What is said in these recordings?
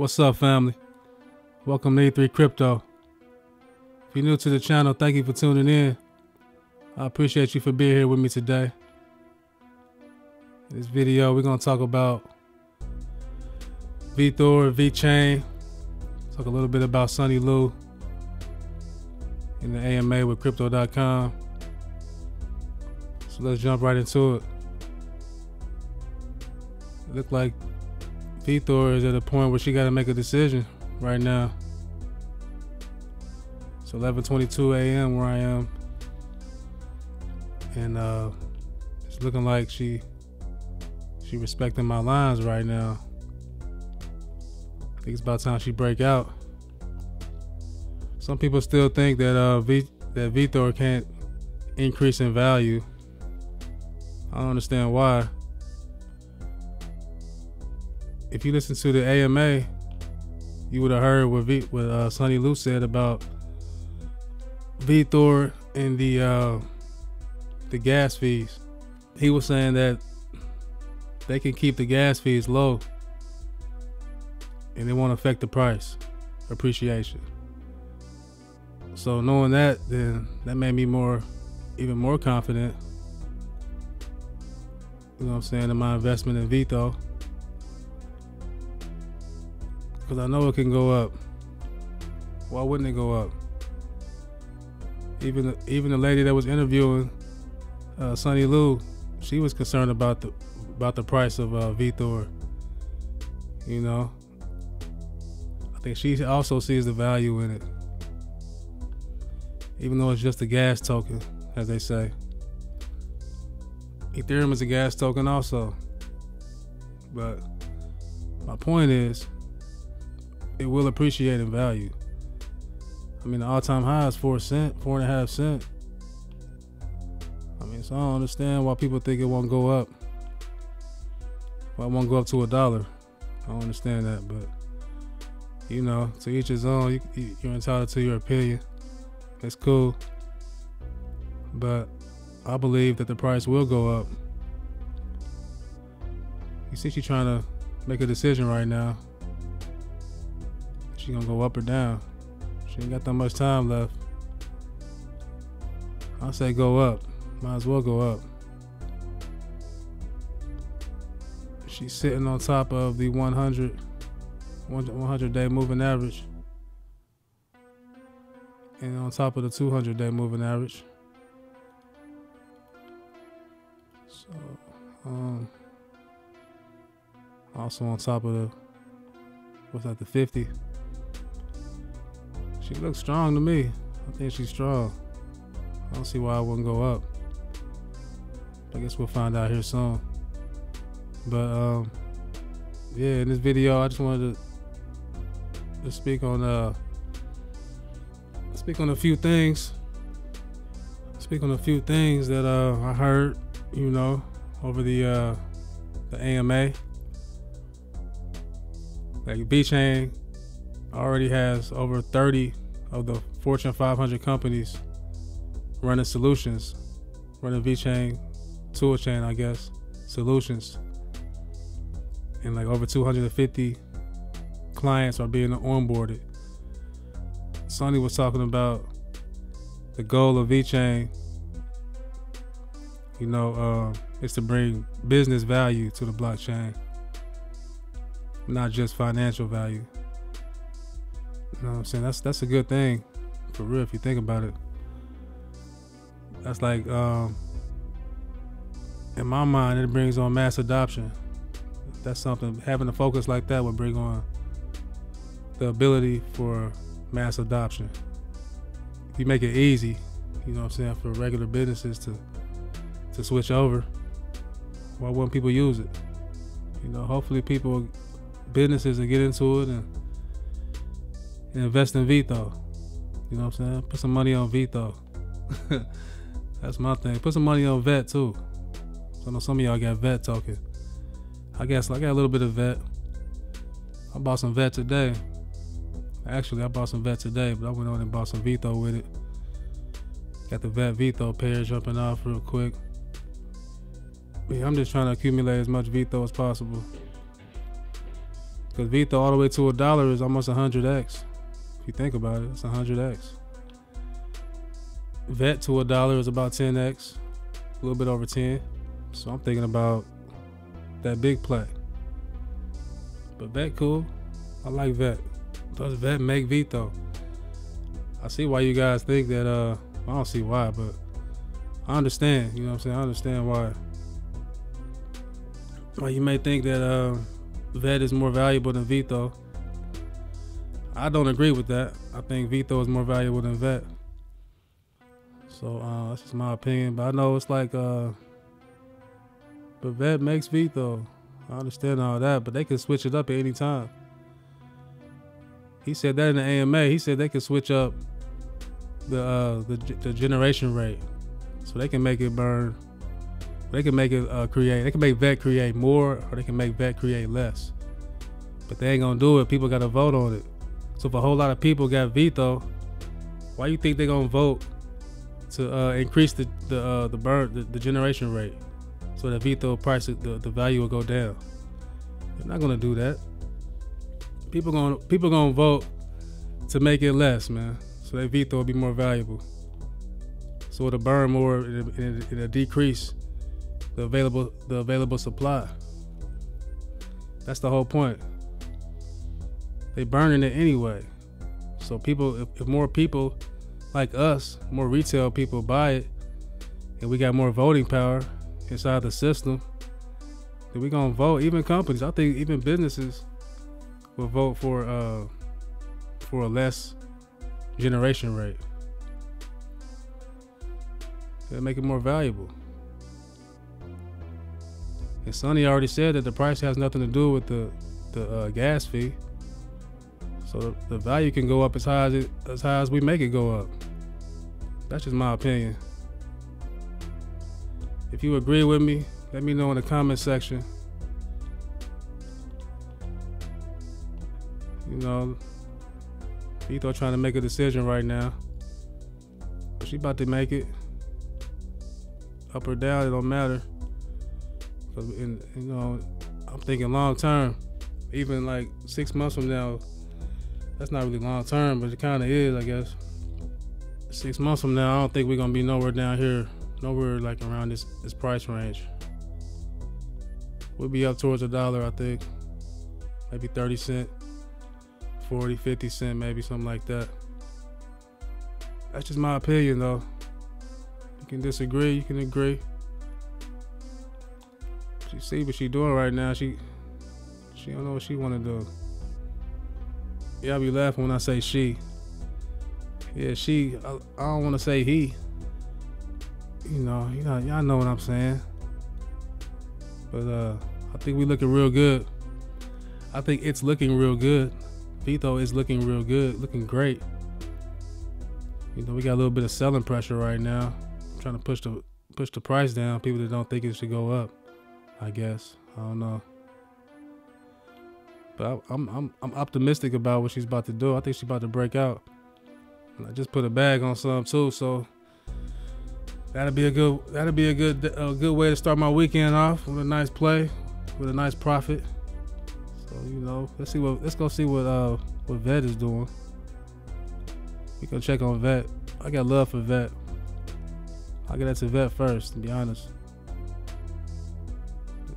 What's up, family? Welcome to E 3 Crypto. If you're new to the channel, thank you for tuning in. I appreciate you for being here with me today. In this video, we're going to talk about VeThor, VeChain, talk a little bit about Sunny Lu in the AMA with Crypto.com. So let's jump right into it. It looks like VeThor is at a point where she got to make a decision right now. It's 11:22 a.m. where I am, and it's looking like she respecting my lines right now. I think it's about time she break out. Some people still think that VeThor can't increase in value. I don't understand why. If you listen to the AMA, you would have heard what Sunny Lu said about VeThor and the gas fees. He was saying that they can keep the gas fees low and it won't affect the price appreciation. So knowing that, then that made me even more confident, you know what I'm saying, in my investment in Vtho, because I know it can go up. Why wouldn't it go up? Even the lady that was interviewing Sunny Lu, she was concerned about the price of Vtho. You know, I think she also sees the value in it, even though it's just a gas token, as they say. Ethereum is a gas token also. But my point is, it will appreciate in value. I mean, the all-time high is 4 cents, 4.5 cents. I mean, so I don't understand why people think it won't go up. Why it won't go up to $1. I don't understand that, but you know, to each his own. You're entitled to your opinion. It's cool, but I believe that the price will go up. You see, she's trying to make a decision right now. She's gonna go up or down. She ain't got that much time left. I say go up. Might as well go up. She's sitting on top of the 100-day moving average and on top of the 200-day moving average. So, also on top of the, what's that, the 50? She looks strong to me. I think she's strong. I don't see why I wouldn't go up. I guess we'll find out here soon. But yeah, in this video, I just wanted to speak on a few things that I heard, you know, over the AMA. Like VeChain already has over 30 of the Fortune 500 companies running solutions, running VeChain, toolchain, I guess, solutions. And like over 250 clients are being onboarded. Sunny was talking about the goal of VeChain, you know, is to bring business value to the blockchain, not just financial value. You know what I'm saying? That's a good thing, for real, if you think about it. That's like, in my mind, it brings on mass adoption. That's something, having a focus like that would bring on the ability for mass adoption. If you make it easy, you know what I'm saying, for regular businesses to switch over, why wouldn't people use it? You know, hopefully businesses will get into it and invest in Vtho. You know what I'm saying? Put some money on Vtho. That's my thing. Put some money on VET too. I know some of y'all got VET token. I guess I got a little bit of VET. I bought some VET today. Actually, I bought some VET today, but I went on and bought some Vtho with it. Got the VET Vtho pair jumping off real quick. Yeah, I'm just trying to accumulate as much Vtho as possible. Because Vtho all the way to $1 is almost 100x. If you think about it, it's 100x. VET to $1 is about 10x, a little bit over 10. So I'm thinking about that big play. But VET cool. I like VET. Does VET make Vtho? I see why you guys think that. I don't see why, but I understand. You know what I'm saying? I understand why. Well, you may think that VET is more valuable than Vtho. I don't agree with that. I think Vtho is more valuable than VET. So that's just my opinion. But I know it's like, but VET makes Vtho. I understand all that, but they can switch it up at any time. He said that in the AMA. He said they can switch up the generation rate, so they can make it burn. They can make it create. They can make VET create more, or they can make VET create less. But they ain't gonna do it. People gotta vote on it. So if a whole lot of people got Vtho, why you think they gonna vote to increase the generation rate, so that Vtho price, the value will go down? They're not gonna do that. People gonna vote to make it less, man. So that Vtho will be more valuable. So it'll burn more, and it'll decrease the available supply. That's the whole point. They burning it anyway. So people, if more people like us, more retail people buy it, and we got more voting power inside the system, then we gonna vote. Even companies, I think even businesses will vote for a less generation rate. They'll make it more valuable. And Sunny already said that the price has nothing to do with the gas fee, so the value can go up as high as we make it go up. That's just my opinion. If you agree with me, let me know in the comment section. You know, Vtho trying to make a decision right now. She about to make it. Up or down, it don't matter. And, you know, I'm thinking long term, even like 6 months from now. That's not really long term, but it kind of is, I guess. 6 months from now, I don't think we're gonna be nowhere down here, nowhere like around this price range. We'll be up towards $1, I think, maybe 30 cents, 40, 50 cents, maybe something like that. That's just my opinion, though. You can disagree, you can agree. She see what she doing right now. She don't know what she wanna do. Yeah, I be laughing when I say she. Yeah, she. I don't wanna say he. You know, y'all know what I'm saying. But I think we looking real good. I think it's looking real good. Vtho is looking real good, looking great. You know, we got a little bit of selling pressure right now. I'm trying to push the price down. People that don't think it should go up, I guess. I don't know. But I'm optimistic about what she's about to do. I think she's about to break out. And I just put a bag on some too, so that'll be a good way to start my weekend off with a nice play, with a nice profit. So, you know, let's go see what VET is doing. We gonna check on VET. I got love for VET. I'll get that to VET first, to be honest.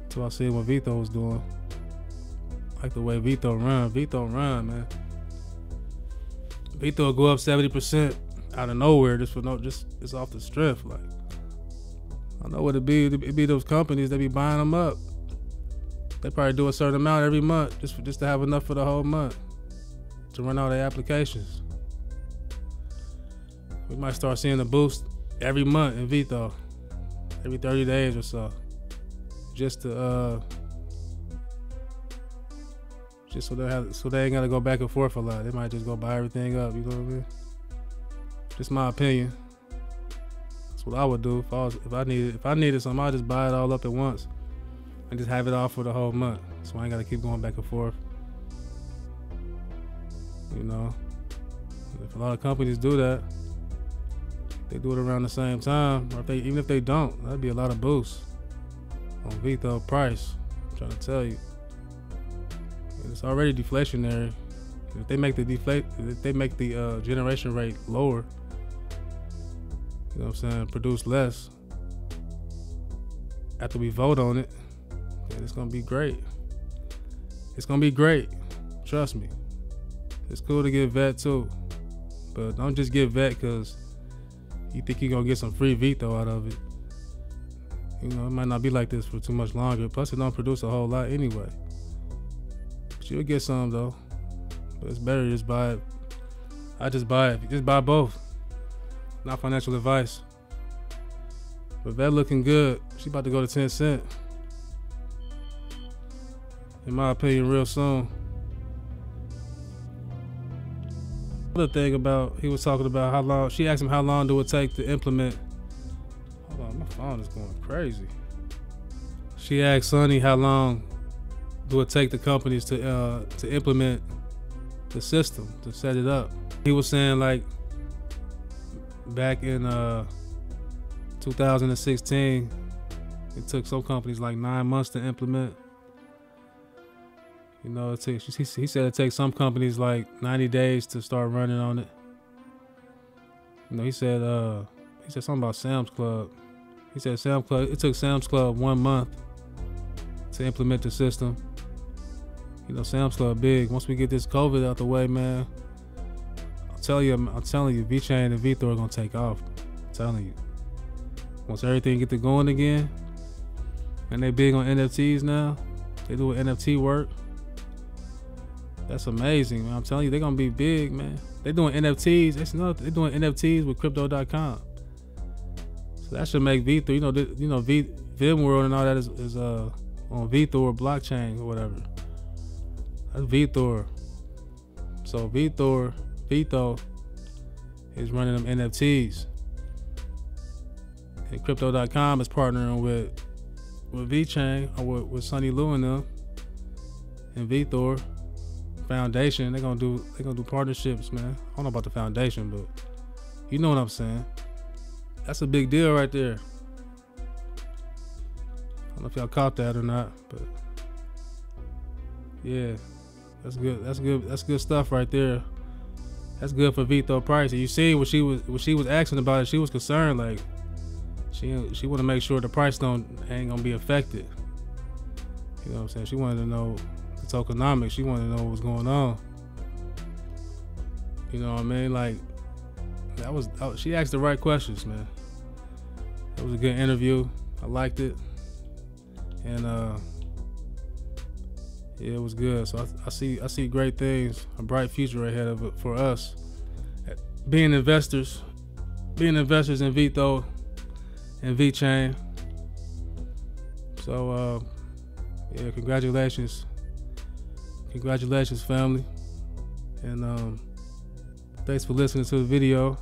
So I see what Vtho was doing. I like the way Vtho run. Vtho run, man. Vtho go up 70% out of nowhere, just for no, just it's off the strength. Like, I know what it be. It be those companies that be buying them up. They probably do a certain amount every month, just to have enough for the whole month to run all their applications. We might start seeing a boost every month in Vtho, every 30 days or so. Just so they ain't gotta go back and forth a lot. They might just go buy everything up, you know what I mean? Just my opinion. That's what I would do if I needed something. I'd just buy it all up at once and just have it all for the whole month, so I ain't gotta keep going back and forth. You know, if a lot of companies do that, they do it around the same time, or even if they don't, that'd be a lot of boosts on Vtho price. I'm trying to tell you, It's already deflationary. If they make the generation rate lower, you know what I'm saying, produce less after we vote on it, then it's gonna be great. It's gonna be great. Trust me. It's cool to get VET too, but don't just get VET because you think you're gonna get some free Vtho out of it. You know, it might not be like this for too much longer. Plus, it don't produce a whole lot anyway. But you'll get some though. But it's better to just buy it. I just buy it. You just buy both. Not financial advice. But VET looking good. She about to go to 10 cents. In my opinion, real soon. Another thing about, he was talking about how long, she asked him how long do it take to implement. Hold on, my phone is going crazy. She asked Sunny how long do it take the companies to implement the system, to set it up. He was saying like back in 2016, it took some companies like 9 months to implement. You know, it takes, he said it takes some companies like 90 days to start running on it. You know, he said something about Sam's Club. He said Sam's Club, it took Sam's Club 1 month to implement the system. You know, Sam's Club big. Once we get this COVID out the way, man, I'm telling you, VeChain and VeThor are gonna take off. I'm telling you. Once everything get to going again, and they big on NFTs now, they do NFT work. That's amazing, man. I'm telling you, they're gonna be big, man. They're doing NFTs. They're doing NFTs with Crypto.com. So that should make VeThor, VimWorld and all that is on VeThor blockchain or whatever. That's VeThor. So VeThor is running them NFTs. And Crypto.com is partnering with VeChain or with Sunny Lu and them and VeThor Foundation. They're gonna do partnerships, man. I don't know about the foundation, but you know what I'm saying. That's a big deal right there. I don't know if y'all caught that or not, but yeah, that's good. That's good stuff right there. That's good for VeThor price. And you see what she was asking about it, she was concerned, like she wanna make sure the price ain't gonna be affected. You know what I'm saying? She wanted to know tokenomics. She wanted to know what was going on. You know what I mean? Like, she asked the right questions, man. It was a good interview. I liked it. And yeah, it was good. So I see great things, a bright future ahead of it for us. Being investors in VeThor and VeChain. So yeah, congratulations. Congratulations, family. And thanks for listening to the video.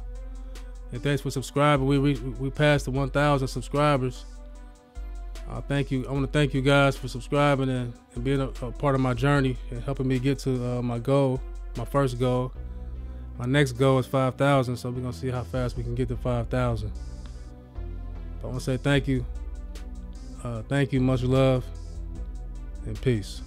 And thanks for subscribing. We passed the 1,000 subscribers. Thank you. I want to thank you guys for subscribing and being a part of my journey and helping me get to my goal, my first goal. My next goal is 5,000, so we're going to see how fast we can get to 5,000. I want to say thank you. Thank you. Much love and peace.